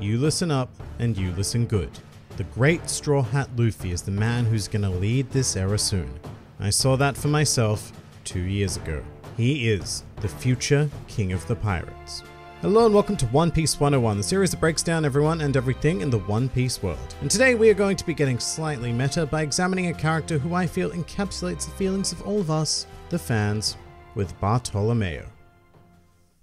You listen up and you listen good. The great Straw Hat Luffy is the man who's gonna lead this era soon. I saw that for myself 2 years ago. He is the future King of the Pirates. Hello and welcome to One Piece 101, the series that breaks down everyone and everything in the One Piece world. And today we are going to be getting slightly meta by examining a character who I feel encapsulates the feelings of all of us, the fans, with Bartolomeo.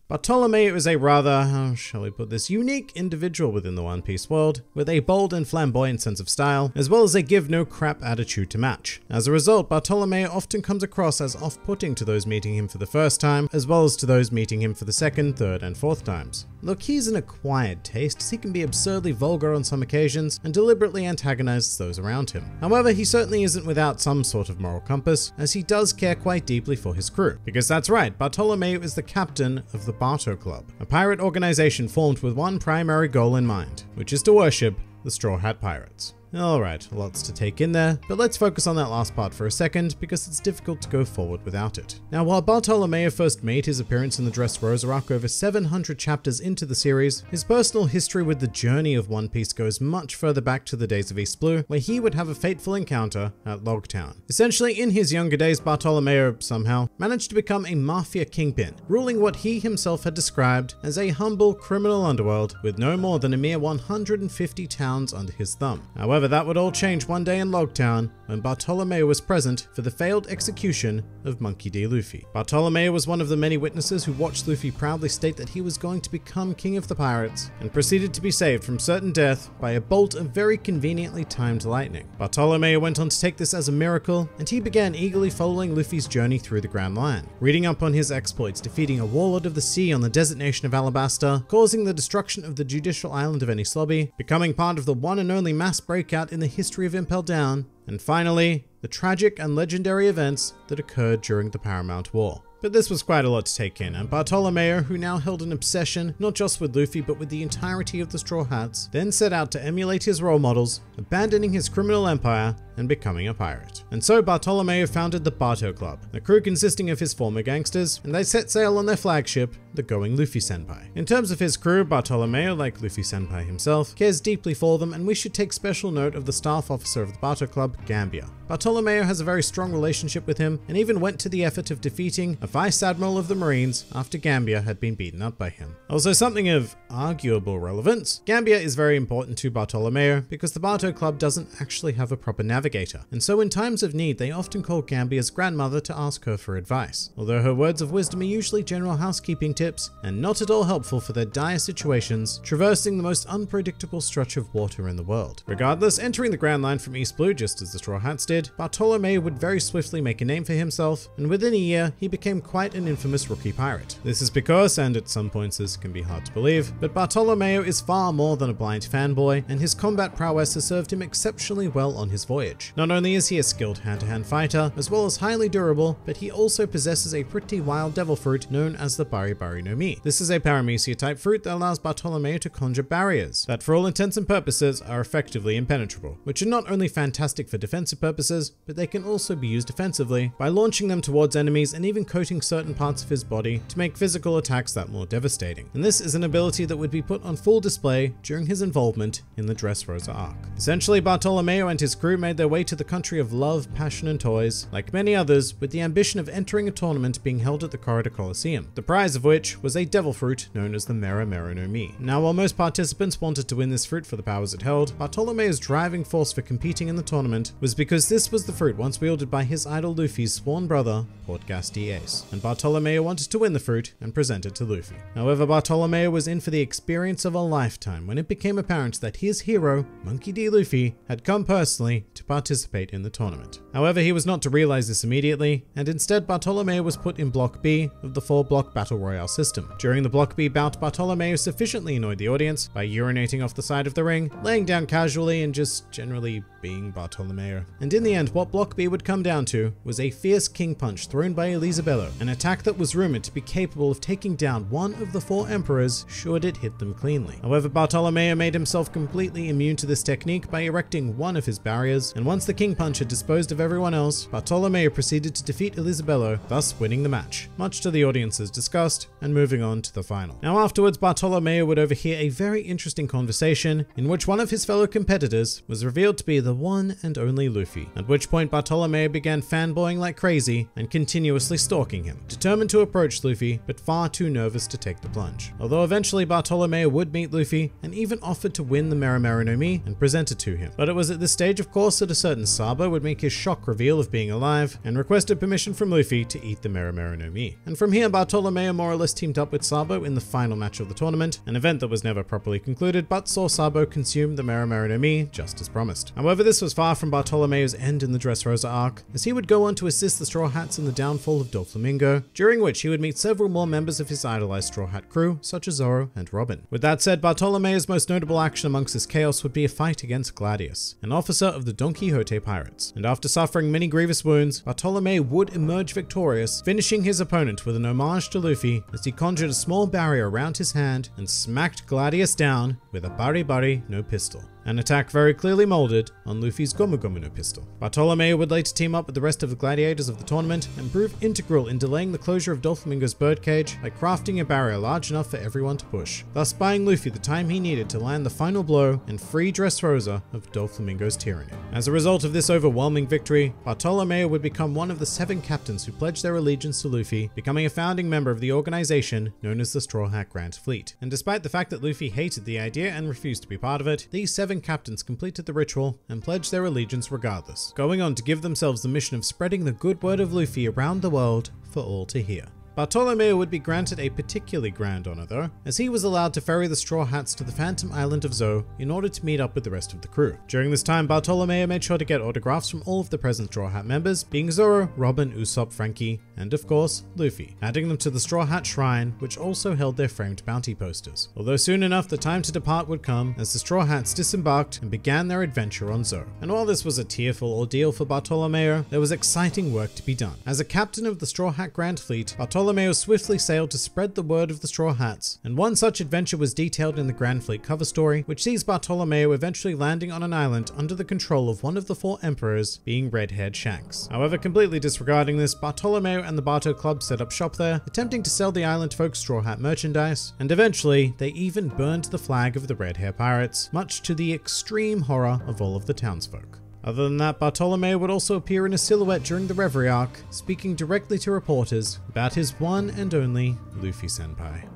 Bartolomeo is a rather, how shall we put this, unique individual within the One Piece world, with a bold and flamboyant sense of style, as well as a give no crap attitude to match. As a result, Bartolomeo often comes across as off-putting to those meeting him for the first time, as well as to those meeting him for the second, third, and fourth times. Look, he's an acquired taste, as he can be absurdly vulgar on some occasions and deliberately antagonizes those around him. However, he certainly isn't without some sort of moral compass, as he does care quite deeply for his crew. Because that's right, Bartolomeo is the captain of the Barto Club, a pirate organization formed with one primary goal in mind, which is to worship the Straw Hat Pirates. Alright, lots to take in there, but let's focus on that last part for a second because it's difficult to go forward without it. Now, while Bartolomeo first made his appearance in the Dressrosa arc over 700 chapters into the series, his personal history with the journey of One Piece goes much further back to the days of East Blue, where he would have a fateful encounter at Logtown. Essentially, in his younger days, Bartolomeo, somehow, managed to become a mafia kingpin, ruling what he himself had described as a humble criminal underworld with no more than a mere 150 towns under his thumb. However, that would all change one day in Logtown when Bartolomeo was present for the failed execution of Monkey D. Luffy. Bartolomeo was one of the many witnesses who watched Luffy proudly state that he was going to become King of the Pirates and proceeded to be saved from certain death by a bolt of very conveniently timed lightning. Bartolomeo went on to take this as a miracle, and he began eagerly following Luffy's journey through the Grand Line, reading up on his exploits, defeating a warlord of the sea on the desert nation of Alabasta, causing the destruction of the judicial island of Enies Lobby, becoming part of the one and only mass breakout in the history of Impel Down, and finally, the tragic and legendary events that occurred during the Paramount War. But this was quite a lot to take in, and Bartolomeo, who now held an obsession not just with Luffy but with the entirety of the Straw Hats, then set out to emulate his role models, abandoning his criminal empire and becoming a pirate. And so Bartolomeo founded the Barto Club, a crew consisting of his former gangsters, and they set sail on their flagship, the Going Luffy Senpai. In terms of his crew, Bartolomeo, like Luffy Senpai himself, cares deeply for them, and we should take special note of the staff officer of the Barto Club, Gamba. Bartolomeo has a very strong relationship with him, and even went to the effort of defeating a Vice Admiral of the Marines after Gamba had been beaten up by him. Also, something of arguable relevance, Gamba is very important to Bartolomeo because the Barto Club doesn't actually have a proper navigator, and so in times of need they often call Gambia's grandmother to ask her for advice, although her words of wisdom are usually general housekeeping tips and not at all helpful for their dire situations, traversing the most unpredictable stretch of water in the world. Regardless, entering the Grand Line from East Blue just as the Straw Hats did, Bartolomeo would very swiftly make a name for himself, and within a year he became quite an infamous rookie pirate. This is because, and at some points this can be hard to believe, but Bartolomeo is far more than a blind fanboy, and his combat prowess has served him exceptionally well on his voyage. Not only is he a skilled hand-to-hand fighter, as well as highly durable, but he also possesses a pretty wild devil fruit known as the Bari Bari no Mi. This is a Paramecia type fruit that allows Bartolomeo to conjure barriers that for all intents and purposes are effectively impenetrable, which are not only fantastic for defensive purposes, but they can also be used offensively by launching them towards enemies and even coating certain parts of his body to make physical attacks that more devastating. And this is an ability that would be put on full display during his involvement in the Dressrosa arc. Essentially, Bartolomeo and his crew made their way to the country of love, passion, and toys, like many others, with the ambition of entering a tournament being held at the Corrida Coliseum, the prize of which was a devil fruit known as the Mera Mera No Mi. Now, while most participants wanted to win this fruit for the powers it held, Bartolomeo's driving force for competing in the tournament was because this was the fruit once wielded by his idol Luffy's sworn brother, Portgas D'Ace, and Bartolomeo wanted to win the fruit and present it to Luffy. However, Bartolomeo was in for the experience of a lifetime when it became apparent that his hero, Monkey D. Luffy, had come personally to participate in the tournament. However, he was not to realize this immediately, and instead Bartolomeo was put in Block B of the 4-block Battle Royale system. During the Block B bout, Bartolomeo sufficiently annoyed the audience by urinating off the side of the ring, laying down casually, and just generally being Bartolomeo. And in the end, what Block B would come down to was a fierce king punch thrown by Elisabello, an attack that was rumored to be capable of taking down one of the four emperors should it hit them cleanly. However, Bartolomeo made himself completely immune to this technique by erecting one of his barriers, and once the king punch had disposed of everyone else, Bartolomeo proceeded to defeat Elisabello, thus winning the match, much to the audience's disgust, and moving on to the final. Now afterwards, Bartolomeo would overhear a very interesting conversation in which one of his fellow competitors was revealed to be the one and only Luffy, at which point Bartolomeo began fanboying like crazy and continuously stalking him, determined to approach Luffy but far too nervous to take the plunge. Although eventually Bartolomeo would meet Luffy and even offered to win the Mera Mera No Mi and present it to him. But it was at this stage, of course, that a certain Sabo would make his shock reveal of being alive and requested permission from Luffy to eat the Mera Mera No Mi. And from here, Bartolomeo more or less teamed up with Sabo in the final match of the tournament, an event that was never properly concluded but saw Sabo consume the Mera Mera No Mi just as promised. However, this was far from Bartolomeo's end in the Dressrosa arc, as he would go on to assist the Straw Hats in the downfall of Doflamingo, during which he would meet several more members of his idolized Straw Hat crew, such as Zoro and Robin. With that said, Bartolomeo's most notable action amongst this chaos would be a fight against Gladius, an officer of the Don Quixote Pirates, and after suffering many grievous wounds, Bartolomeo would emerge victorious, finishing his opponent with an homage to Luffy as he conjured a small barrier around his hand and smacked Gladius down with a bari bari no pistol, an attack very clearly molded on Luffy's Gomu Gomu no pistol. Bartolomeo would later team up with the rest of the gladiators of the tournament and prove integral in delaying the closure of Doflamingo's birdcage by crafting a barrier large enough for everyone to push, thus buying Luffy the time he needed to land the final blow and free Dressrosa of Doflamingo's tyranny. As a result of this overwhelming victory, Bartolomeo would become one of the 7 captains who pledged their allegiance to Luffy, becoming a founding member of the organization known as the Straw Hat Grand Fleet. And despite the fact that Luffy hated the idea and refused to be part of it, these 7 captains completed the ritual and pledged their allegiance regardless, going on to give themselves the mission of spreading the good word of Luffy around the world for all to hear. Bartolomeo would be granted a particularly grand honor though, as he was allowed to ferry the Straw Hats to the Phantom Island of Zou in order to meet up with the rest of the crew. During this time, Bartolomeo made sure to get autographs from all of the present Straw Hat members, being Zoro, Robin, Usopp, Frankie, and of course, Luffy, adding them to the Straw Hat Shrine, which also held their framed bounty posters. Although soon enough, the time to depart would come as the Straw Hats disembarked and began their adventure on Zou. And while this was a tearful ordeal for Bartolomeo, there was exciting work to be done. As a captain of the Straw Hat Grand Fleet, Bartolomeo swiftly sailed to spread the word of the Straw Hats, and one such adventure was detailed in the Grand Fleet cover story, which sees Bartolomeo eventually landing on an island under the control of one of the 4 emperors, being red-haired Shanks. However, completely disregarding this, Bartolomeo and the Barto Club set up shop there, attempting to sell the island folks Straw Hat merchandise, and eventually, they even burned the flag of the Red Hair Pirates, much to the extreme horror of all of the townsfolk. Other than that, Bartolomeo would also appear in a silhouette during the Reverie arc, speaking directly to reporters about his one and only Luffy Senpai.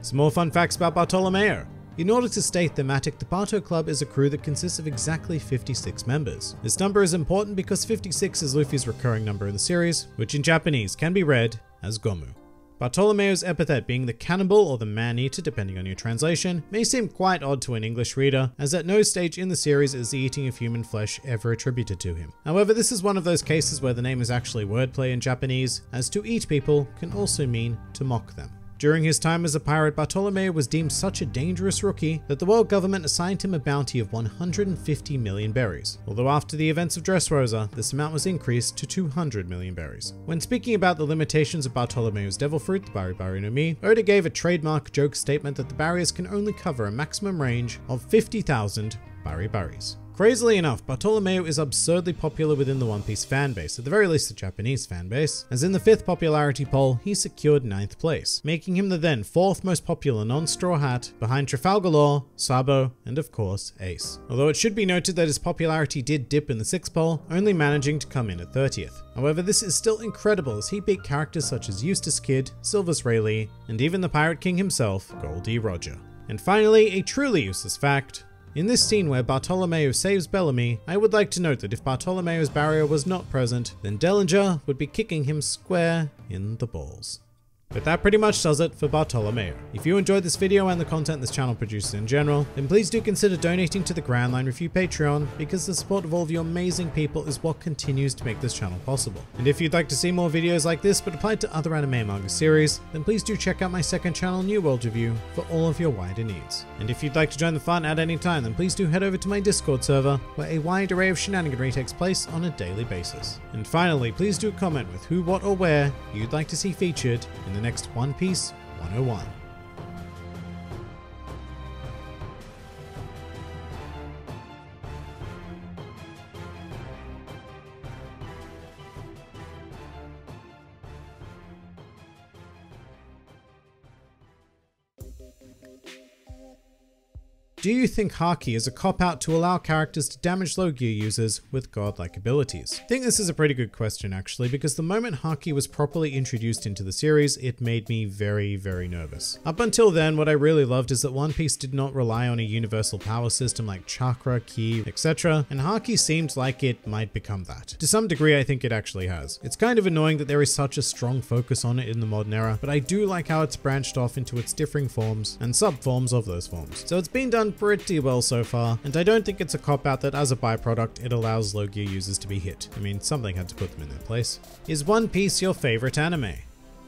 Some more fun facts about Bartolomeo. In order to stay thematic, the Barto Club is a crew that consists of exactly 56 members. This number is important because 56 is Luffy's recurring number in the series, which in Japanese can be read as Gomu. Bartolomeo's epithet being the cannibal or the man-eater, depending on your translation, may seem quite odd to an English reader, as at no stage in the series is the eating of human flesh ever attributed to him. However, this is one of those cases where the name is actually wordplay in Japanese, as to eat people can also mean to mock them. During his time as a pirate, Bartolomeo was deemed such a dangerous rookie that the world government assigned him a bounty of 150 million berries, although after the events of Dressrosa, this amount was increased to 200 million berries. When speaking about the limitations of Bartolomeo's devil fruit, the Bari Bari no Mi, Oda gave a trademark joke statement that the barriers can only cover a maximum range of 50,000 Bari Baris. Crazily enough, Bartolomeo is absurdly popular within the One Piece fanbase, at the very least the Japanese fanbase, as in the 5th popularity poll, he secured 9th place, making him the then 4th most popular non-Straw Hat, behind Trafalgar Law, Sabo, and of course, Ace. Although it should be noted that his popularity did dip in the 6th poll, only managing to come in at 30th. However, this is still incredible as he beat characters such as Eustace Kidd, Silvers Rayleigh, and even the Pirate King himself, Goldie Roger. And finally, a truly useless fact. In this scene where Bartolomeo saves Bellamy, I would like to note that if Bartolomeo's barrier was not present, then Dellinger would be kicking him square in the balls. But that pretty much does it for Bartolomeo. If you enjoyed this video and the content this channel produces in general, then please do consider donating to the Grand Line Review Patreon, because the support of all of you amazing people is what continues to make this channel possible. And if you'd like to see more videos like this but applied to other anime and manga series, then please do check out my second channel, New World Review, for all of your wider needs. And if you'd like to join the fun at any time, then please do head over to my Discord server, where a wide array of shenaniganry takes place on a daily basis. And finally, please do comment with who, what, or where you'd like to see featured in the next One Piece 101. Do you think Haki is a cop-out to allow characters to damage low gear users with godlike abilities? I think this is a pretty good question actually, because the moment Haki was properly introduced into the series, it made me very, very nervous. Up until then, what I really loved is that One Piece did not rely on a universal power system like chakra, ki, etc., and Haki seemed like it might become that. To some degree, I think it actually has. It's kind of annoying that there is such a strong focus on it in the modern era, but I do like how it's branched off into its differing forms and sub-forms of those forms. So it's been done pretty well so far, and I don't think it's a cop-out that as a byproduct it allows low gear users to be hit. I mean, something had to put them in their place. Is One Piece your favorite anime?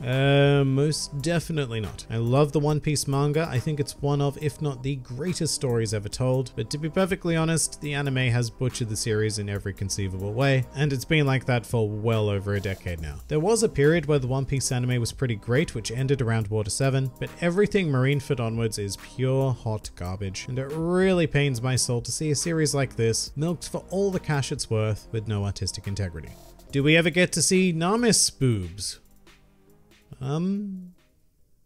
Most definitely not. I love the One Piece manga. I think it's one of, if not the greatest stories ever told, but to be perfectly honest, the anime has butchered the series in every conceivable way, and it's been like that for well over a decade now. There was a period where the One Piece anime was pretty great, which ended around Water 7, but everything Marineford onwards is pure hot garbage, and it really pains my soul to see a series like this milked for all the cash it's worth with no artistic integrity. Do we ever get to see Nami's boobs?